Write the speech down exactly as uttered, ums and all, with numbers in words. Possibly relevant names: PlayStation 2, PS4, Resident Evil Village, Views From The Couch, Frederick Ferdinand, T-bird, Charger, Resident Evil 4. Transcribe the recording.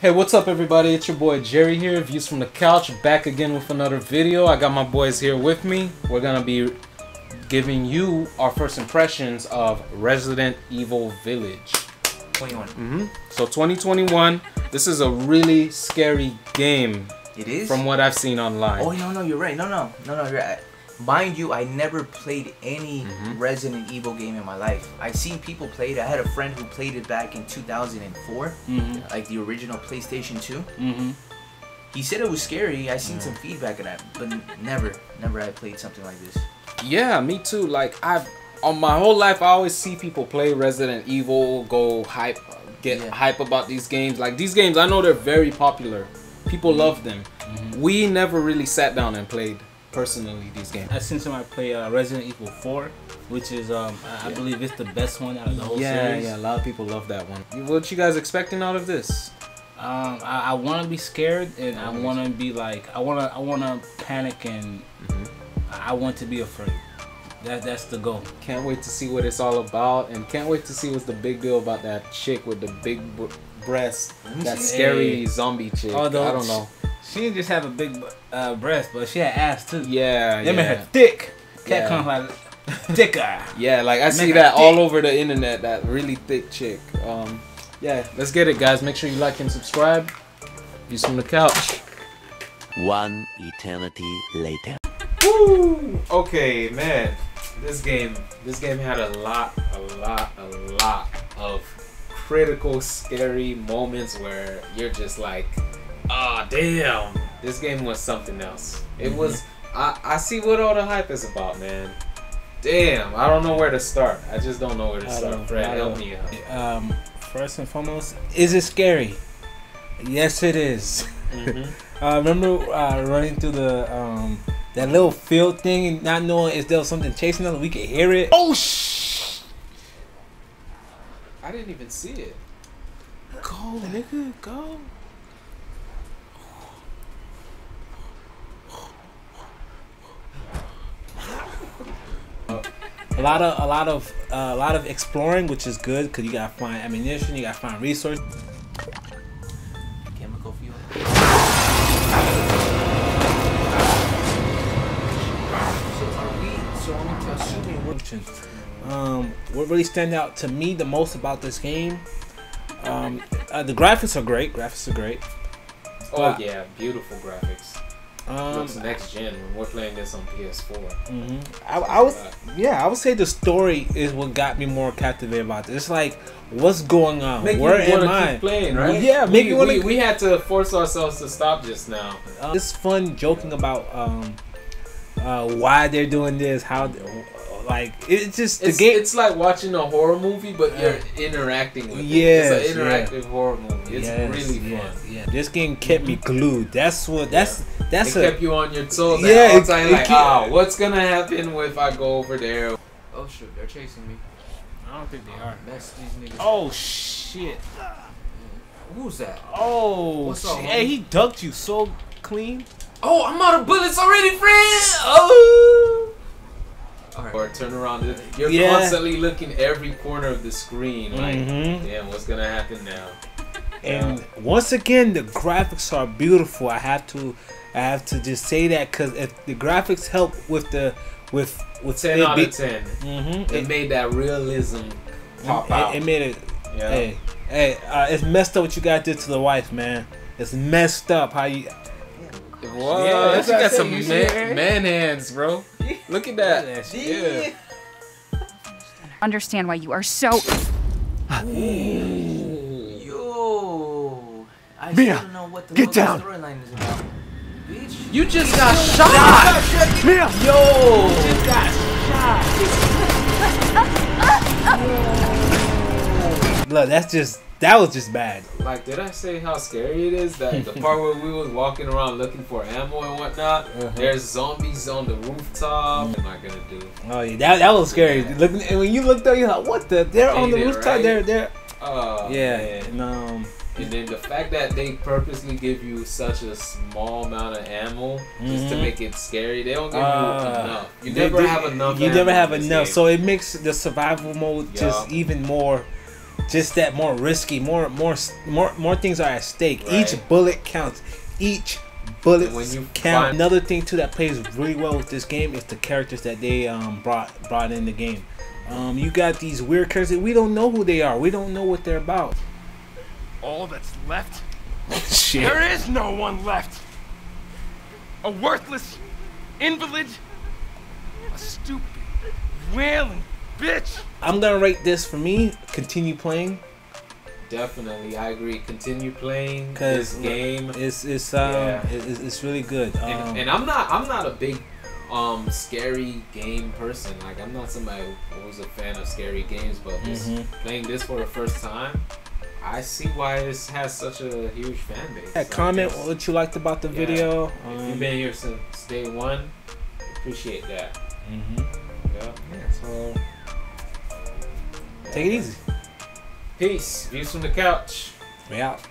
Hey, what's up everybody? It's your boy Jerry here, Views from the Couch, back again with another video. I got my boys here with me. We're gonna be giving you our first impressions of Resident Evil Village. twenty-one. Mm-hmm. So twenty twenty-one, this is a really scary game. It is? From what I've seen online. Oh, no, no, you're right. No, no, no, no, you're right. Mind you, I never played any mm-hmm. Resident Evil game in my life. I've seen people play it. I had a friend who played it back in two thousand four, mm-hmm. like the original PlayStation two. Mm-hmm. He said it was scary. I seen mm-hmm. some feedback of that, but never, never I played something like this. Yeah, me too. Like I've, on my whole life, I always see people play Resident Evil, go hype, get yeah. hype about these games. Like these games, I know they're very popular. People mm-hmm. love them. Mm-hmm. We never really sat down and played. Personally, these games. I've seen somebody play uh, Resident Evil four, which is, um, I, yeah. I believe, it's the best one out of the whole yeah, series. Yeah, yeah, a lot of people love that one. What you guys expecting out of this? Um, I, I want to be scared, and I want to be like, I want to, I want to panic, and mm-hmm. I want to be afraid. That, that's the goal. Can't wait to see what it's all about, and can't wait to see what's the big deal about that chick with the big breast, that hey. scary zombie chick. Although, I don't know. She didn't just have a big uh, breast, but she had ass too. Yeah, they yeah. made her thick. Cat yeah. comes like thicker. Yeah, like I make see that thick. all over the internet. That really thick chick. Um, yeah, let's get it, guys. Make sure you like and subscribe. Views from the Couch. One eternity later. Woo! Okay, man. This game, this game had a lot, a lot, a lot of critical, scary moments where you're just like. Ah, oh, damn! This game was something else. It mm-hmm. was. I I see what all the hype is about, man. Damn, I don't know where to start. I just don't know where to I start. Fred, help me out. Um, first and foremost, is it scary? Yes, it is. Mm-hmm. I remember uh, running through the um that little field thing and not knowing if there was something chasing us. We could hear it. Oh shh! I didn't even see it. Go, nigga, go. A lot of a lot of uh, a lot of exploring, which is good because you gotta find ammunition, you gotta find resources. Chemical fuel. So are we? So I'm assuming we're. Um, what really stand out to me the most about this game? Um, uh, the graphics are great. Graphics are great. Oh uh, yeah, beautiful graphics. Um, Looks next gen when we're playing this on P S four. Mm-hmm. I, I was, yeah, I would say the story is what got me more captivated about this. It's like, what's going on? Make Where am I? Keep playing, right? Yeah, we, we, wanna... we had to force ourselves to stop just now. Um, it's fun joking about um, uh, why they're doing this, how, like it's just the it's, game. It's like watching a horror movie, but you're uh, interacting with yes, it. It's an interactive yeah. horror movie. It's yes, really yes, fun. Yeah. This game kept me glued. That's what. That's. Yeah. That's it a, kept you on your toes. Yeah, it's like, oh, what's gonna happen if I go over there? Oh shoot, they're chasing me. I don't think they are. That's these niggas. Oh shit. Who's that? Oh, what's up, hey, he ducked you so clean. Oh, I'm out of bullets already, friend. Oh. All right. Or turn around. You're yeah. constantly looking every corner of the screen. Like, mm-hmm. damn, what's gonna happen now? And yeah. once again, the graphics are beautiful. I have to. I have to just say that because if the graphics help with the with with ten out of ten, mm-hmm, it, it made that realism pop it, out. It made it. Yeah. Hey, hey, uh, it's messed up what you guys did to the wife, man. It's messed up how you. Whoa, yeah, you got some man, man, man hands, bro. Look at that. Yeah. Understand why you are so. Ooh. Yo, I Mia, still don't know what the storyline is about. You just got shot! Yo! You just got shot! Look, that's just, that was just bad. Like, did I say how scary it is? That the part where we was walking around looking for ammo and whatnot, uh-huh. there's zombies on the rooftop. What am I gonna do? Oh yeah, that, that was scary. Yeah. Look, and when you looked up, you're like, what the? They're on the rooftop, right? they're, they're. Oh, yeah, man. and um. And then the fact that they purposely give you such a small amount of ammo mm-hmm. just to make it scary, they don't give uh, you enough. You never they, have enough. You never have enough, game. so it makes the survival mode yep. just even more. just that more risky, more more more more things are at stake. Right. Each bullet counts. Each bullet when you count. Another thing too that plays really well with this game is the characters that they um, brought brought in the game. Um, you got these weird characters. We don't know who they are. We don't know what they're about. All that's left. Shit. There is no one left. A worthless invalid. A stupid, wailing bitch. I'm gonna rate this for me. Continue playing. Definitely, I agree. Continue playing this game. It's it's um yeah. it's, it's really good. Um, and, and I'm not I'm not a big um scary game person. Like I'm not somebody who was a fan of scary games, but just mm-hmm. playing this for the first time, I see why this has such a huge fan base. Yeah, comment like what you liked about the yeah. video. If um, you've been here since day one, appreciate that. Mm-hmm. Yeah. yeah. So take it easy. Peace. Views from the couch. We out.